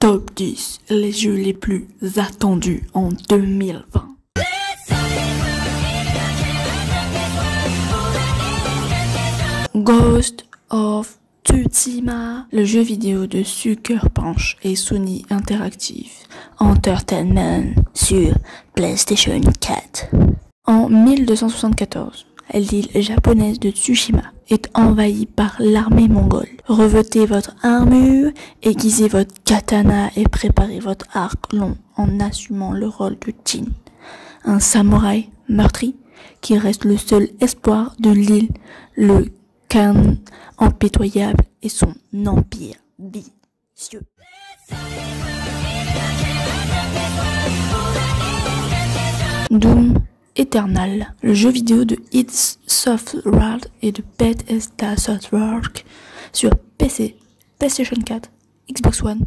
Top 10, les jeux les plus attendus en 2020. Ghost of Tsushima, le jeu vidéo de Sucker Punch et Sony Interactive Entertainment sur PlayStation 4. En 1274, l'île japonaise de Tsushima est envahie par l'armée mongole. Revêtez votre armure, aiguisez votre katana et préparez votre arc long en assumant le rôle de Jin, un samouraï meurtri qui reste le seul espoir de l'île, le Khan impitoyable et son empire vicieux. Doom Eternal, le jeu vidéo de id Software et de Bethesda Softworks sur PC, PlayStation 4, Xbox One,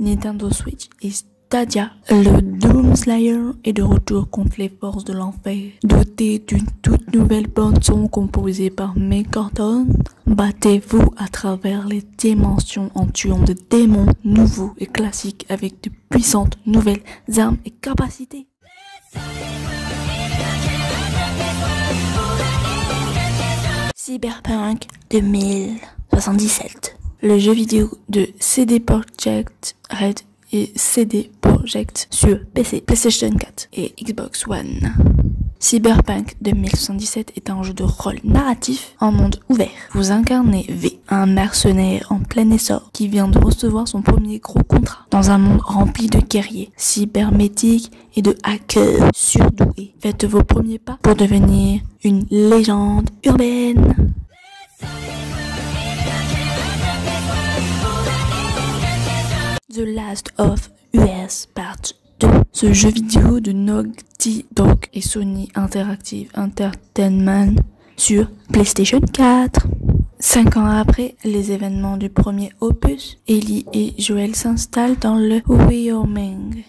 Nintendo Switch et Stadia. Le Doom Slayer est de retour contre les forces de l'enfer. Doté d'une toute nouvelle bande-son composée par Mick Gordon, battez-vous à travers les dimensions en tuant des démons nouveaux et classiques avec de puissantes nouvelles armes et capacités. Cyberpunk 2077, le jeu vidéo de CD Projekt Red et CD Projekt sur PC, PlayStation 4 et Xbox One. Cyberpunk 2077 est un jeu de rôle narratif en monde ouvert. Vous incarnez V, un mercenaire en plein essor qui vient de recevoir son premier gros contrat dans un monde rempli de guerriers, cybermétiques et de hackers surdoués. Faites vos premiers pas pour devenir une légende urbaine. The Last of Us Part 2. Ce jeu vidéo de Naughty Dog et Sony Interactive Entertainment sur PlayStation 4. 5 ans après les événements du premier opus, Ellie et Joel s'installent dans le Wyoming.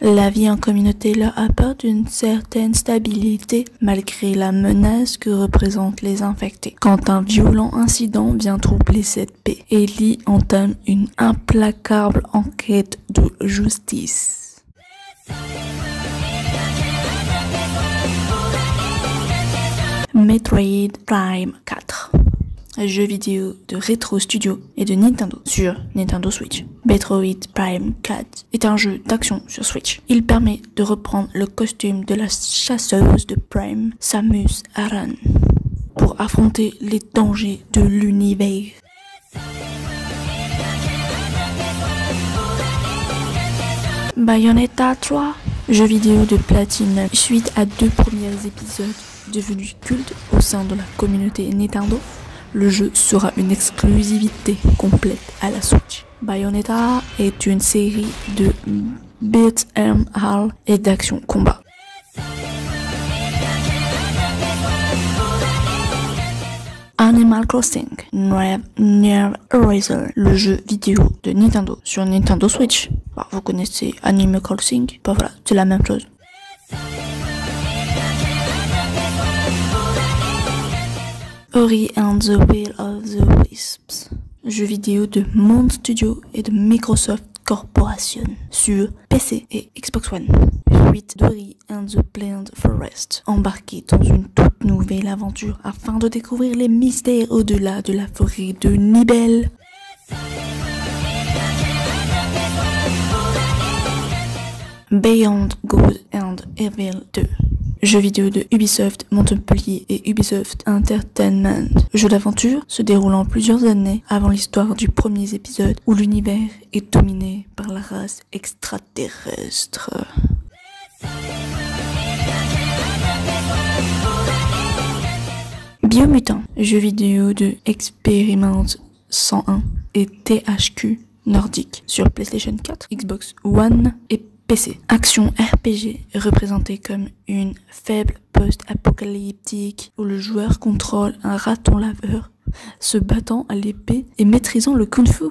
La vie en communauté leur apporte une certaine stabilité malgré la menace que représentent les infectés. Quand un violent incident vient troubler cette paix, Ellie entame une implacable enquête de justice. Metroid Prime 4, jeu vidéo de Retro Studio et de Nintendo sur Nintendo Switch. Metroid Prime 4 est un jeu d'action sur Switch. Il permet de reprendre le costume de la chasseuse de Prime, Samus Aran, pour affronter les dangers de l'univers. Bayonetta 3, jeu vidéo de Platine, suite à 2 premiers épisodes devenus cultes au sein de la communauté Nintendo. Le jeu sera une exclusivité complète à la Switch. Bayonetta est une série de beat'em all et d'action combat. Animal Crossing New Horizons, le jeu vidéo de Nintendo sur Nintendo Switch. Alors, vous connaissez Animal Crossing, bah voilà, c'est la même chose. Ori and the Will of the Wisps, jeu vidéo de Moon Studio et de Microsoft Corporation sur PC et Xbox One. Suite d'Ori and the Blind Forest, embarquez dans une toute nouvelle aventure afin de découvrir les mystères au-delà de la forêt de Nibel. Beyond Good and Evil 2, jeu vidéo de Ubisoft Montpellier et Ubisoft Entertainment. Jeu d'aventure se déroulant plusieurs années avant l'histoire du premier épisode où l'univers est dominé par la race extraterrestre. Biomutant, jeu vidéo de Experiment 101 et THQ nordique sur PlayStation 4, Xbox One et PC. Action RPG représentée comme une faible post-apocalyptique où le joueur contrôle un raton laveur se battant à l'épée et maîtrisant le kung-fu.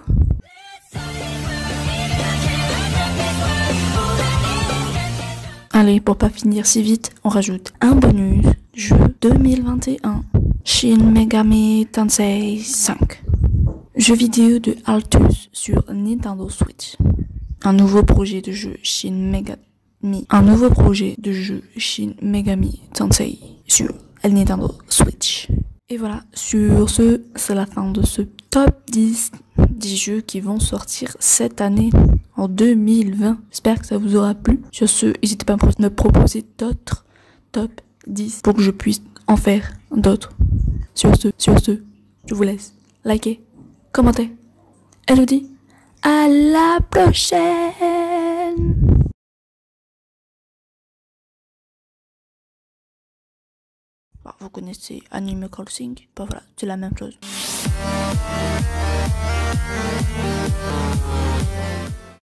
Allez, pour pas finir si vite, on rajoute un bonus, jeu 2021. Shin Megami Tensei 5, jeu vidéo de Atlus sur Nintendo Switch. Un nouveau projet de jeu Shin Megami Tensei sur Nintendo Switch. Et voilà, sur ce, c'est la fin de ce top 10 des jeux qui vont sortir cette année, en 2020. J'espère que ça vous aura plu. Sur ce, n'hésitez pas à me proposer d'autres top 10 pour que je puisse en faire d'autres. Sur ce, je vous laisse liker, commenter. Et je vous dis à la prochaine! Vous connaissez Animal Crossing, bah voilà, c'est la même chose.